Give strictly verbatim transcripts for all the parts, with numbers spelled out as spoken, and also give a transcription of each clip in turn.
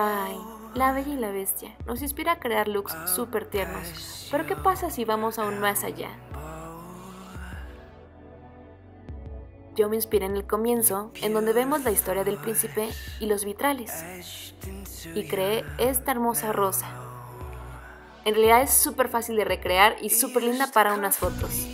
Ay, La Bella y la Bestia nos inspira a crear looks súper tiernos, pero ¿qué pasa si vamos aún más allá? Yo me inspiré en el comienzo, en donde vemos la historia del príncipe y los vitrales, y creé esta hermosa rosa. En realidad es súper fácil de recrear y súper linda para unas fotos.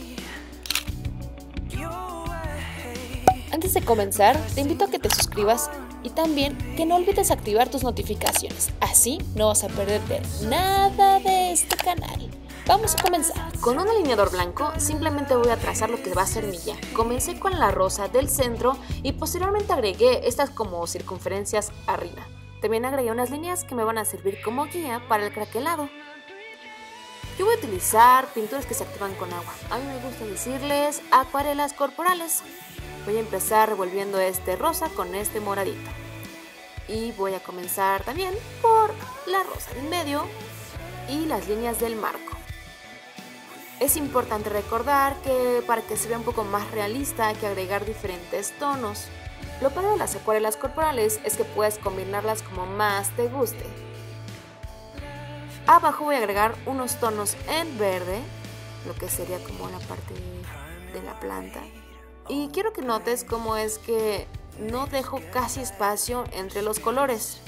Antes de comenzar, te invito a que te suscribas y también que no olvides activar tus notificaciones, así no vas a perderte nada de este canal. Vamos a comenzar. Con un delineador blanco simplemente voy a trazar lo que va a ser mi ya. Comencé con la rosa del centro y posteriormente agregué estas como circunferencias arriba. También agregué unas líneas que me van a servir como guía para el craquelado. Yo voy a utilizar pinturas que se activan con agua. A mí me gusta decirles acuarelas corporales. Voy a empezar revolviendo este rosa con este moradito. Y voy a comenzar también por la rosa en medio y las líneas del marco. Es importante recordar que para que se vea un poco más realista hay que agregar diferentes tonos. Lo padre de las acuarelas corporales es que puedes combinarlas como más te guste. Abajo voy a agregar unos tonos en verde, lo que sería como la parte de la planta. Y quiero que notes cómo es que no dejo casi espacio entre los colores.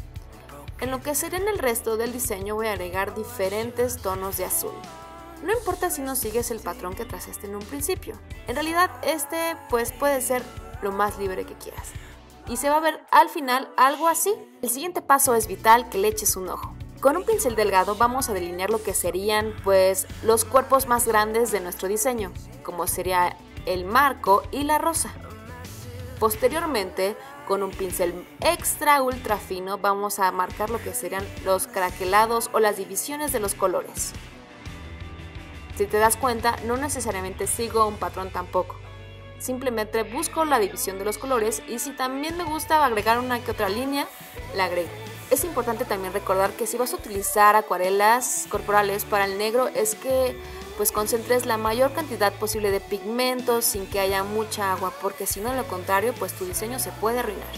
En lo que será en el resto del diseño voy a agregar diferentes tonos de azul. No importa si no sigues el patrón que trazaste en un principio. En realidad este pues puede ser lo más libre que quieras. Y se va a ver al final algo así. El siguiente paso es vital que le eches un ojo. Con un pincel delgado vamos a delinear lo que serían pues los cuerpos más grandes de nuestro diseño, como sería el marco y la rosa. Posteriormente, con un pincel extra ultra fino vamos a marcar lo que serían los craquelados o las divisiones de los colores. Si te das cuenta, no necesariamente sigo un patrón tampoco. Simplemente busco la división de los colores y si también me gusta agregar una que otra línea, la agrego. Es importante también recordar que si vas a utilizar acuarelas corporales para el negro es que pues concentres la mayor cantidad posible de pigmentos sin que haya mucha agua, porque si no, lo contrario, pues tu diseño se puede arruinar.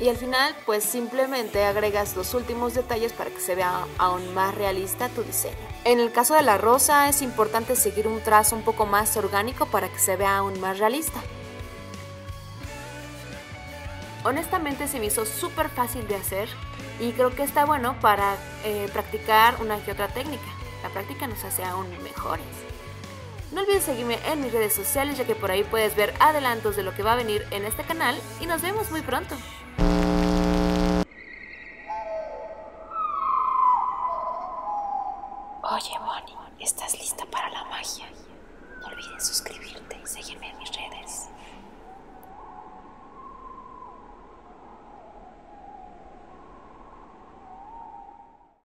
Y al final, pues simplemente agregas los últimos detalles para que se vea aún más realista tu diseño. En el caso de la rosa es importante seguir un trazo un poco más orgánico para que se vea aún más realista. Honestamente se me hizo súper fácil de hacer y creo que está bueno para eh, practicar una que otra técnica. La práctica nos hace aún mejores. No olvides seguirme en mis redes sociales, ya que por ahí puedes ver adelantos de lo que va a venir en este canal y nos vemos muy pronto. Oye, Moni, ¿estás lista para